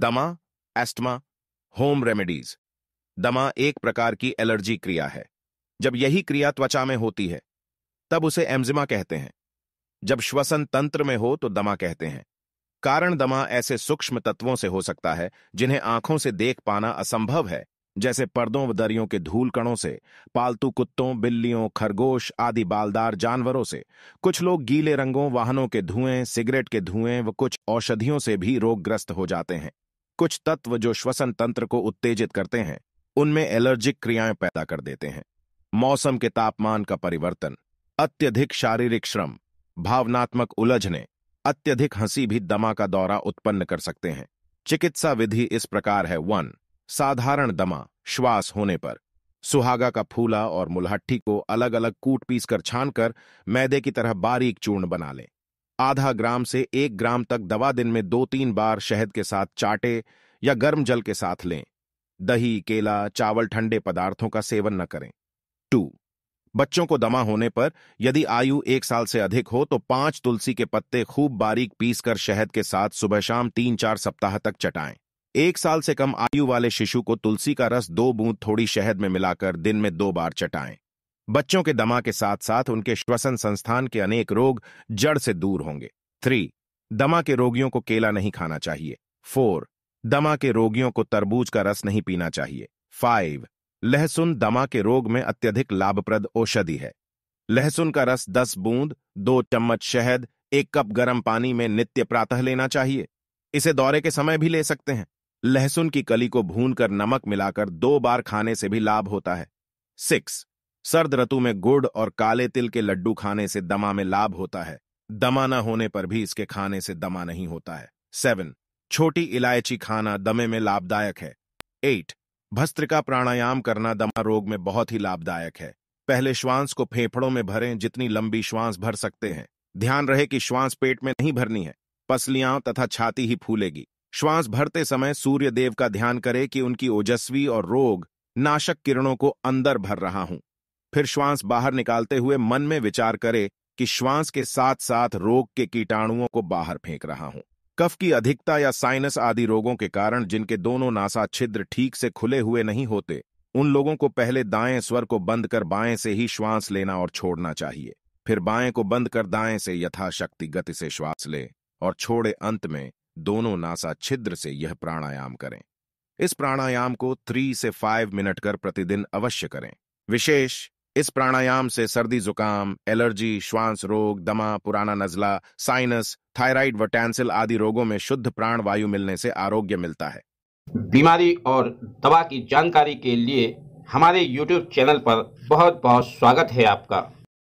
दमा, asthma, home remedies. दमा एक प्रकार की एलर्जी क्रिया है। जब यही क्रिया त्वचा में होती है तब उसे एम्जिमा कहते हैं। जब श्वसन तंत्र में हो तो दमा कहते हैं। कारण दमा ऐसे सूक्ष्म तत्वों से हो सकता है जिन्हें आंखों से देख पाना असंभव है, जैसे पर्दों व दरियों के धूल कणों से, पालतू कुत्तों, बिल्लियों, खरगोश आदि बालदार जानवरों से। कुछ लोग गीले रंगों, वाहनों के धुएं, सिगरेट के धुएं व कुछ औषधियों से भी रोगग्रस्त हो जाते हैं। कुछ तत्व जो श्वसन तंत्र को उत्तेजित करते हैं उनमें एलर्जिक क्रियाएं पैदा कर देते हैं। मौसम के तापमान का परिवर्तन, अत्यधिक शारीरिक श्रम, भावनात्मक उलझने, अत्यधिक हंसी भी दमा का दौरा उत्पन्न कर सकते हैं। चिकित्सा विधि इस प्रकार है। 1. साधारण दमा श्वास होने पर सुहागा का फूला और मुलहट्टी को अलग अलग कूट पीस कर छान कर मैदे की तरह बारीक चूर्ण बना लें। आधा ग्राम से 1 ग्राम तक दवा दिन में 2-3 बार शहद के साथ चाटे या गर्म जल के साथ लें। दही, केला, चावल, ठंडे पदार्थों का सेवन न करें। 2. बच्चों को दमा होने पर यदि आयु 1 साल से अधिक हो तो 5 तुलसी के पत्ते खूब बारीक पीसकर शहद के साथ सुबह शाम 3-4 सप्ताह तक चटाएं। 1 साल से कम आयु वाले शिशु को तुलसी का रस 2 बूंद थोड़ी शहद में मिलाकर दिन में 2 बार चटाएं। बच्चों के दमा के साथ साथ उनके श्वसन संस्थान के अनेक रोग जड़ से दूर होंगे। 3. दमा के रोगियों को केला नहीं खाना चाहिए। 4. दमा के रोगियों को तरबूज का रस नहीं पीना चाहिए। 5. लहसुन दमा के रोग में अत्यधिक लाभप्रद औषधि है। लहसुन का रस 10 बूंद, 2 चम्मच शहद, 1 कप गर्म पानी में नित्य प्रातः लेना चाहिए। इसे दौरे के समय भी ले सकते हैं। लहसुन की कली को भूनकर नमक मिलाकर 2 बार खाने से भी लाभ होता है। 6. सर्द ऋतु में गुड़ और काले तिल के लड्डू खाने से दमा में लाभ होता है। दमा न होने पर भी इसके खाने से दमा नहीं होता है। 7. छोटी इलायची खाना दमे में लाभदायक है। 8. भस्त्रिका प्राणायाम करना दमा रोग में बहुत ही लाभदायक है। पहले श्वास को फेफड़ों में भरें जितनी लंबी श्वास भर सकते हैं। ध्यान रहे कि श्वास पेट में नहीं भरनी है, पसलियां तथा छाती ही फूलेगी। श्वास भरते समय सूर्य देव का ध्यान करें कि उनकी ओजस्वी और रोग नाशक किरणों को अंदर भर रहा हूं। फिर श्वास बाहर निकालते हुए मन में विचार करें कि श्वास के साथ साथ रोग के कीटाणुओं को बाहर फेंक रहा हूं। कफ की अधिकता या साइनस आदि रोगों के कारण जिनके दोनों नासा छिद्र ठीक से खुले हुए नहीं होते, उन लोगों को पहले दाएं स्वर को बंद कर बाएं से ही श्वास लेना और छोड़ना चाहिए। फिर बाएं को बंद कर दाएं से यथाशक्ति गति से श्वास ले और छोड़े। अंत में दोनों नासा छिद्र से यह प्राणायाम करें। इस प्राणायाम को 3 से 5 मिनट कर प्रतिदिन अवश्य करें। विशेष इस प्राणायाम से सर्दी, जुकाम, एलर्जी, श्वास रोग, दमा, पुराना नजला, साइनस, थायराइड व टैंसिल आदि रोगों में शुद्ध प्राण वायु मिलने से आरोग्य मिलता है। बीमारी और दवा की जानकारी के लिए हमारे YouTube चैनल पर बहुत बहुत स्वागत है आपका।